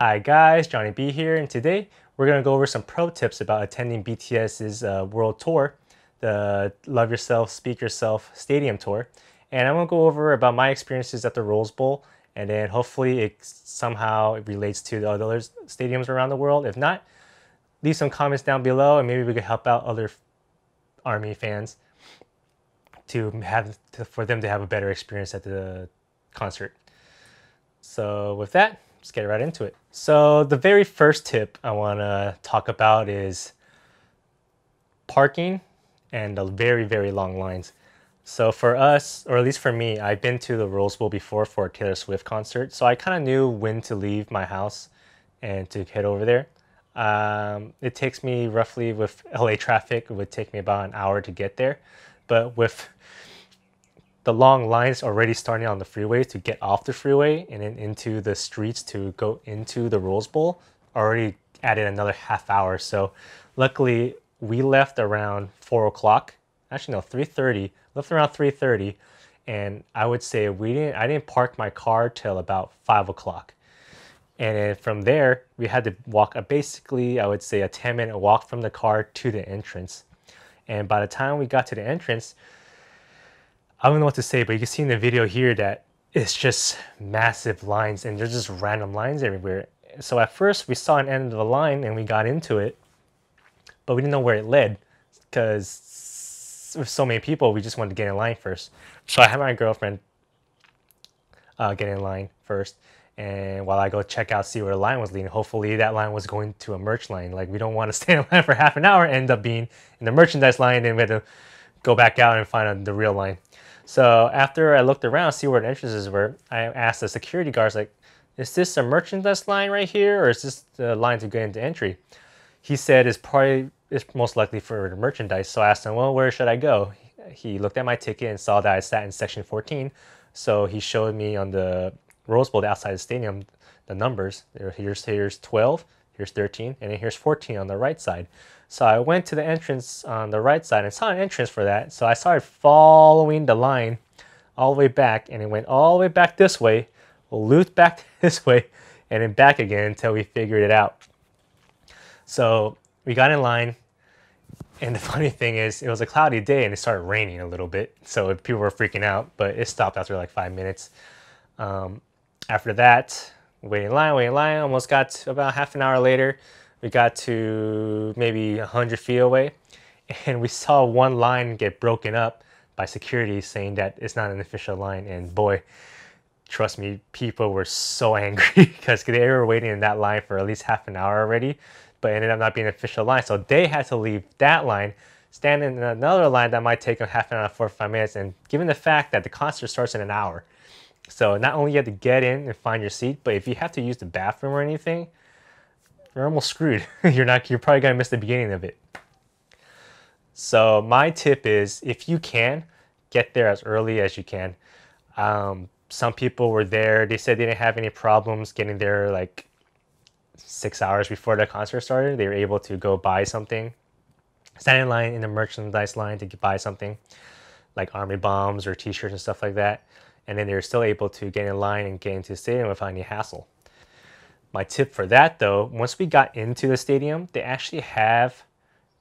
Hi guys, Johnny B here, and today we're going to go over some pro tips about attending BTS's world tour, the Love Yourself, Speak Yourself stadium tour. And I'm going to go over about my experiences at the Rose Bowl, and then hopefully it somehow relates to the other stadiums around the world. If not, leave some comments down below and maybe we could help out other ARMY fans for them to have a better experience at the concert. So with that, let's get right into it. So the very first tip I want to talk about is parking and the very, very long lines. So for us, or at least for me, I've been to the Rose Bowl before for a Taylor Swift concert, so I kind of knew when to leave my house and to head over there. It takes me roughly, with LA traffic, it would take me about an hour to get there. But with the long lines already starting on the freeways to get off the freeway and then into the streets to go into the Rose Bowl, already added another half hour. So luckily we left around 4 o'clock, actually no, 3:30, left around 3:30. And I would say I didn't park my car till about 5 o'clock. And then from there, we had to walk basically, I would say a 10-minute walk from the car to the entrance. And by the time we got to the entrance, I don't know what to say, but you can see in the video here that it's just massive lines and there's just random lines everywhere. So at first we saw an end of the line and we got into it, but we didn't know where it led because with so many people, we just wanted to get in line first. So I had my girlfriend get in line first, and while I go check out, see where the line was leading. Hopefully that line was going to a merch line. Like, we don't want to stay in line for half an hour and end up being in the merchandise line, and we had to go back out and find the real line. So after I looked around, see where the entrances were, I asked the security guards, like, is this a merchandise line right here, or is this the line to get into entry? He said it's most likely for the merchandise. So I asked him, well, where should I go? He looked at my ticket and saw that I sat in section 14. So he showed me on the Rose Bowl, the outside of the stadium, the numbers. Here's 12, here's 13, and then here's 14 on the right side. So I went to the entrance on the right side and saw an entrance for that. So I started following the line all the way back, and it went all the way back this way, looped back this way, and then back again until we figured it out. So we got in line, and the funny thing is it was a cloudy day and it started raining a little bit. So people were freaking out, but it stopped after like 5 minutes. After that, waiting in line, almost got to about half an hour later. We got to maybe 100 feet away, and we saw one line get broken up by security saying that it's not an official line. And boy, trust me, people were so angry because they were waiting in that line for at least half an hour already, but ended up not being an official line. So they had to leave that line, stand in another line that might take them half an hour, 4 or 5 minutes. And given the fact that the concert starts in an hour, so not only you have to get in and find your seat, but if you have to use the bathroom or anything, you're almost screwed. You're probably gonna miss the beginning of it. So my tip is, if you can, get there as early as you can. Some people were there, they said they didn't have any problems getting there like 6 hours before the concert started. They were able to go buy something, stand in line in the merchandise line to buy something like Army bombs or t-shirts and stuff like that. And then they were still able to get in line and get into the stadium without any hassle. My tip for that though, once we got into the stadium, they actually have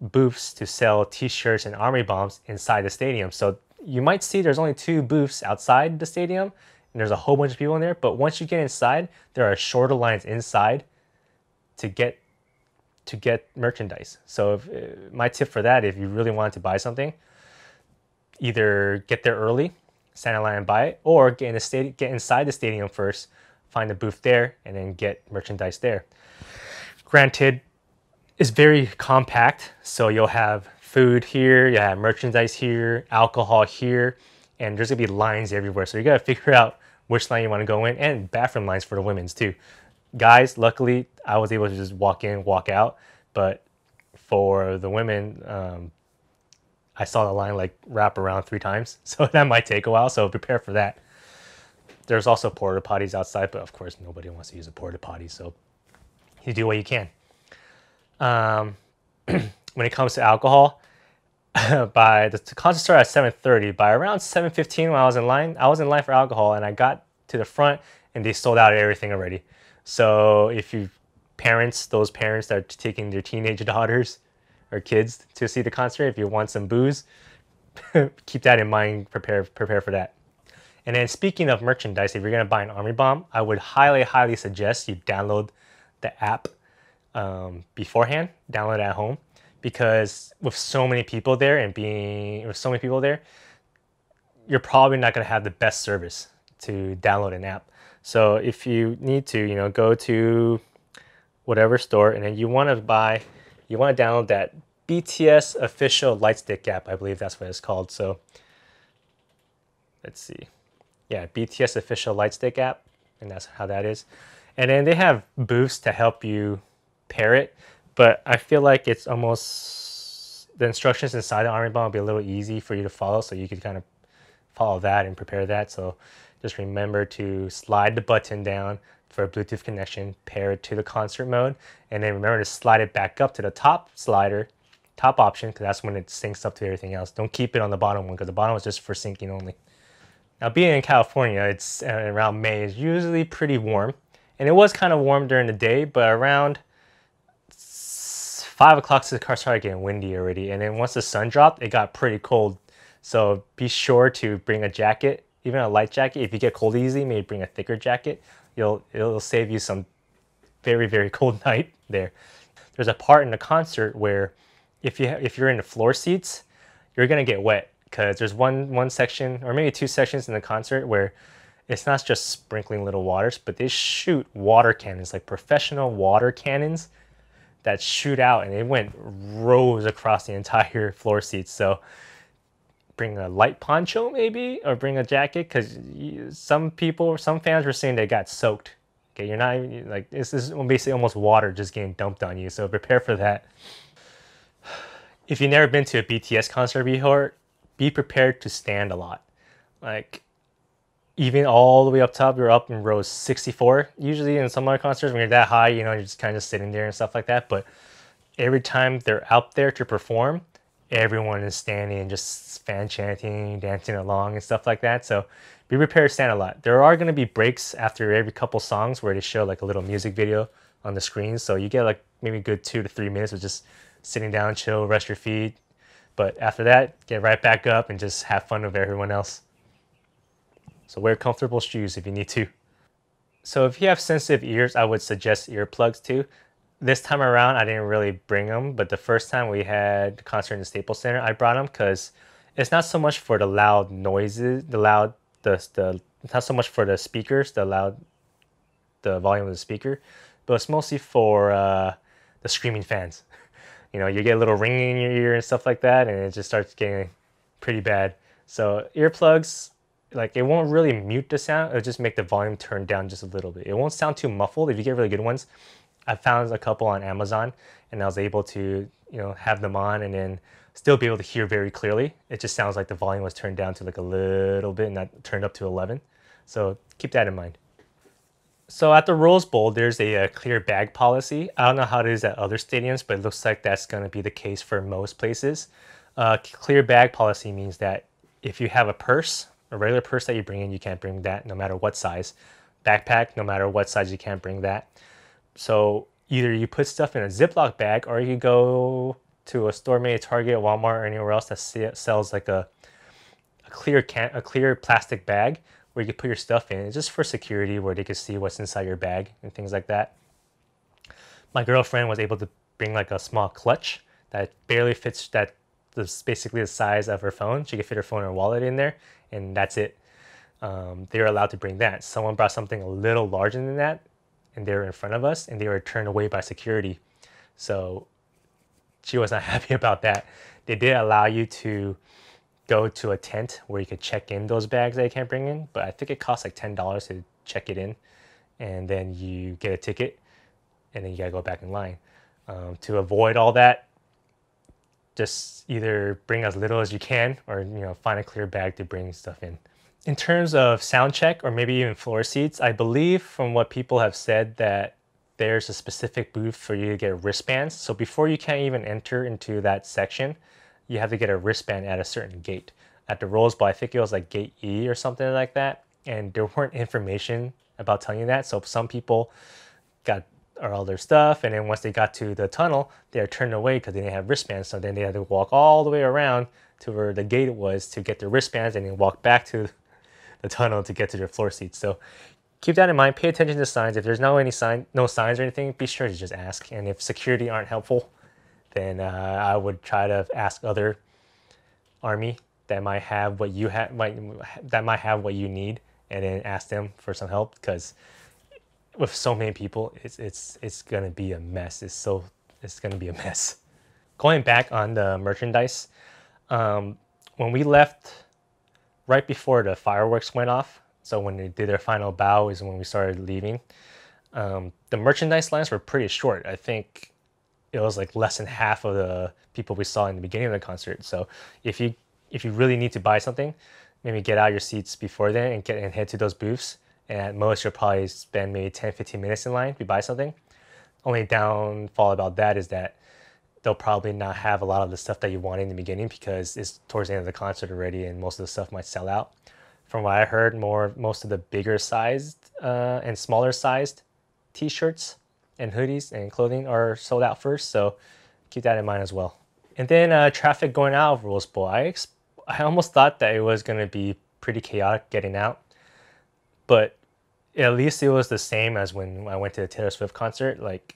booths to sell t-shirts and Army bombs inside the stadium. So you might see there's only 2 booths outside the stadium and there's a whole bunch of people in there, but once you get inside, there are shorter lines inside to get merchandise. So my tip for that, if you really wanted to buy something, either get there early, stand in line and buy it, or get inside the stadium first, find a booth there, and then get merchandise there. Granted, it's very compact, so you'll have food here, you'll have merchandise here, alcohol here, and there's gonna be lines everywhere. So you gotta figure out which line you wanna go in, and bathroom lines for the women's too. Guys, luckily, I was able to just walk in, walk out, but for the women, I saw the line like wrap around 3 times, so that might take a while, so prepare for that. There's also porta potties outside, but of course nobody wants to use a porta potty, so you do what you can. When it comes to alcohol, the concert started at 7:30. By around 7:15, when I was in line for alcohol, and I got to the front and they sold out everything already. So if you parents, those parents that are taking their teenage daughters or kids to see the concert, if you want some booze, keep that in mind, prepare for that. And then speaking of merchandise, if you're going to buy an Army Bomb, I would highly suggest you download the app beforehand, download it at home, because with so many people there and you're probably not going to have the best service to download an app. So if you need to, you know, go to whatever store and then you want to buy, you want to download that BTS official lightstick app, I believe that's what it's called. So let's see. Yeah, BTS official lightstick app, and that's how that is. And then they have booths to help you pair it, but I feel like it's almost, the instructions inside the Army Bomb will be a little easy for you to follow, so you could kind of follow that and prepare that. So just remember to slide the button down for a Bluetooth connection, pair it to the concert mode, and then remember to slide it back up to the top slider, top option, because that's when it syncs up to everything else. Don't keep it on the bottom one, because the bottom was just for syncing only. Now, being in California, it's around May, is usually pretty warm, and it was kind of warm during the day, but around 5 o'clock the car started getting windy already, and then once the sun dropped, it got pretty cold. So be sure to bring a jacket, even a light jacket. If you get cold easy, maybe bring a thicker jacket. It'll save you some very cold night there. There's a part in the concert where if you're in the floor seats, you're gonna get wet, because there's one section or maybe two sections in the concert where it's not just sprinkling little waters, but they shoot water cannons, like professional water cannons that shoot out, and it went rows across the entire floor seats. So bring a light poncho maybe, or bring a jacket, because some people, some fans were saying they got soaked. Okay, you're not even, like, this is basically almost water just getting dumped on you, so prepare for that. If you've never been to a BTS concert before, be prepared to stand a lot. Like, even all the way up top, you're up in row 64. Usually in some other concerts, when you're that high, you know, you're just kind of sitting there and stuff like that. But every time they're out there to perform, everyone is standing and just fan chanting, dancing along and stuff like that. So be prepared to stand a lot. There are going to be breaks after every couple songs where they show like a little music video on the screen. So you get like maybe a good 2 to 3 minutes of just sitting down, chill, rest your feet. But after that, get right back up and just have fun with everyone else. So wear comfortable shoes if you need to. So if you have sensitive ears, I would suggest earplugs too. This time around, I didn't really bring them, but the first time we had the concert in the Staples Center, I brought them, because it's not so much for the loud noises, not so much for the speakers, the volume of the speaker, but it's mostly for the screaming fans. You know, you get a little ringing in your ear and stuff like that, and it just starts getting pretty bad. So earplugs, like, it won't really mute the sound, it'll just make the volume turn down just a little bit. It won't sound too muffled if you get really good ones. I found a couple on Amazon, and I was able to, you know, have them on and then still be able to hear very clearly. It just sounds like the volume was turned down to like a little bit, and that turned up to 11. So keep that in mind. So at the Rose Bowl, there's a clear bag policy. I don't know how it is at other stadiums, but it looks like that's going to be the case for most places. Clear bag policy means that if you have a purse, a regular purse that you bring in, you can't bring that no matter what size. Backpack, no matter what size, you can't bring that. So either you put stuff in a Ziploc bag, or you go to a store, maybe Target, Walmart, or anywhere else that sells like a clear plastic bag where you can put your stuff in. It's just for security, where they can see what's inside your bag and things like that. My girlfriend was able to bring like a small clutch that barely fits, that's basically the size of her phone. She could fit her phone or wallet in there, and that's it. They were allowed to bring that. Someone brought something a little larger than that, and they were in front of us, and they were turned away by security. So she was not happy about that. They did allow you to go to a tent where you could check in those bags that you can't bring in, but I think it costs like $10 to check it in, and then you get a ticket, and then you gotta go back in line. To avoid all that, just either bring as little as you can, or, you know, find a clear bag to bring stuff in. In terms of sound check, or maybe even floor seats, I believe from what people have said that there's a specific booth for you to get wristbands. So before you can even enter into that section, you have to get a wristband at a certain gate. At the Rose Bowl, I think it was like gate E or something like that, and there weren't information about telling you that. So some people got all their stuff, and then once they got to the tunnel, they were turned away because they didn't have wristbands, so then they had to walk all the way around to where the gate was to get their wristbands, and then walk back to the tunnel to get to their floor seats. So keep that in mind. Pay attention to signs. If there's no signs or anything, be sure to just ask. And if security aren't helpful, then I would try to ask other Army that might have what you have, that might have what you need, and then ask them for some help, because with so many people, it's gonna be a mess. It's gonna be a mess. Going back on the merchandise, when we left, right before the fireworks went off, so when they did their final bow is when we started leaving. The merchandise lines were pretty short. I think it was like less than half of the people we saw in the beginning of the concert. So if you really need to buy something, maybe get out of your seats before then and head to those booths. And at most, you'll probably spend maybe 10-15 minutes in line if you buy something. Only downfall about that is that they'll probably not have a lot of the stuff that you want in the beginning, because it's towards the end of the concert already, and most of the stuff might sell out. From what I heard, most of the bigger sized and smaller sized t-shirts and hoodies and clothing are sold out first, so keep that in mind as well. And then traffic going out of Rose Bowl. I almost thought that it was going to be pretty chaotic getting out, but at least it was the same as when I went to the Taylor Swift concert. Like,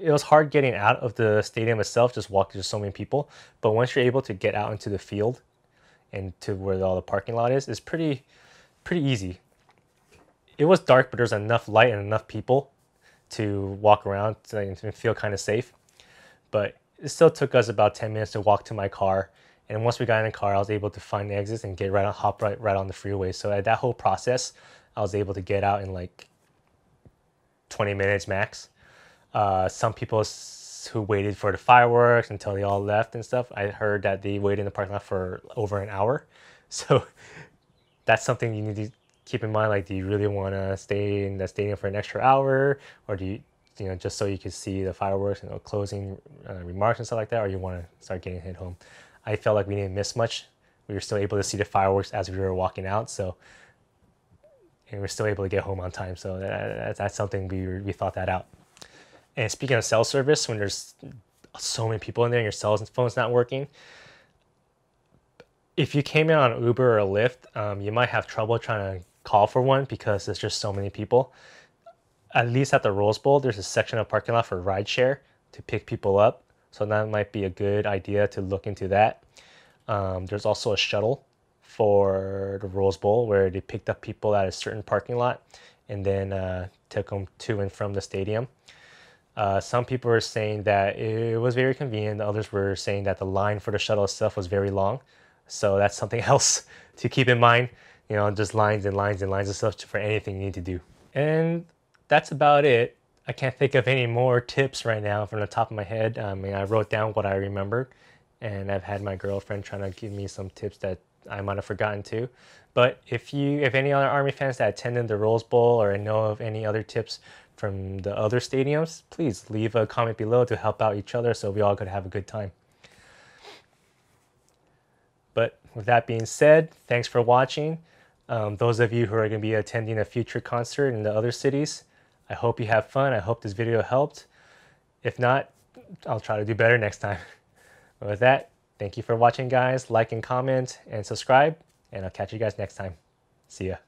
it was hard getting out of the stadium itself, just walking to so many people. But once you're able to get out into the field and to where all the parking lot is, it's pretty easy. It was dark, but there's enough light and enough people to walk around and feel kind of safe. But it still took us about 10 minutes to walk to my car. And once we got in the car, I was able to find the exits and get right on the freeway. So at that whole process, I was able to get out in like 20 minutes max. Some people who waited for the fireworks until they all left and stuff, I heard that they waited in the parking lot for over an hour. So that's something you need to keep in mind. Like, do you really want to stay in the stadium for an extra hour, or do you, just so you can see the fireworks and closing remarks and stuff like that, or you want to start getting hit home? I felt like we didn't miss much. We were still able to see the fireworks as we were walking out, and we were still able to get home on time. So that's something we thought that out. And speaking of cell service, when there's so many people in there and your cell phone's not working, if you came in on Uber or Lyft, you might have trouble trying to call for one because there's just so many people. At least at the Rose Bowl, there's a section of parking lot for rideshare to pick people up. So that might be a good idea to look into that. There's also a shuttle for the Rose Bowl where they picked up people at a certain parking lot and then took them to and from the stadium. Some people were saying that it was very convenient. Others were saying that the line for the shuttle itself was very long. So that's something else to keep in mind. Just lines and lines and lines of stuff for anything you need to do. And that's about it. I can't think of any more tips right now from the top of my head. I mean, I wrote down what I remembered, and I've had my girlfriend trying to give me some tips that I might have forgotten too. But if any other Army fans that attended the Rose Bowl or know of any other tips from the other stadiums, please leave a comment below to help out each other so we all could have a good time. But with that being said, thanks for watching. Those of you who are going to be attending a future concert in the other cities, I hope you have fun. I hope this video helped. If not, I'll try to do better next time. But with that, thank you for watching, guys. Like and comment and subscribe, and I'll catch you guys next time. See ya.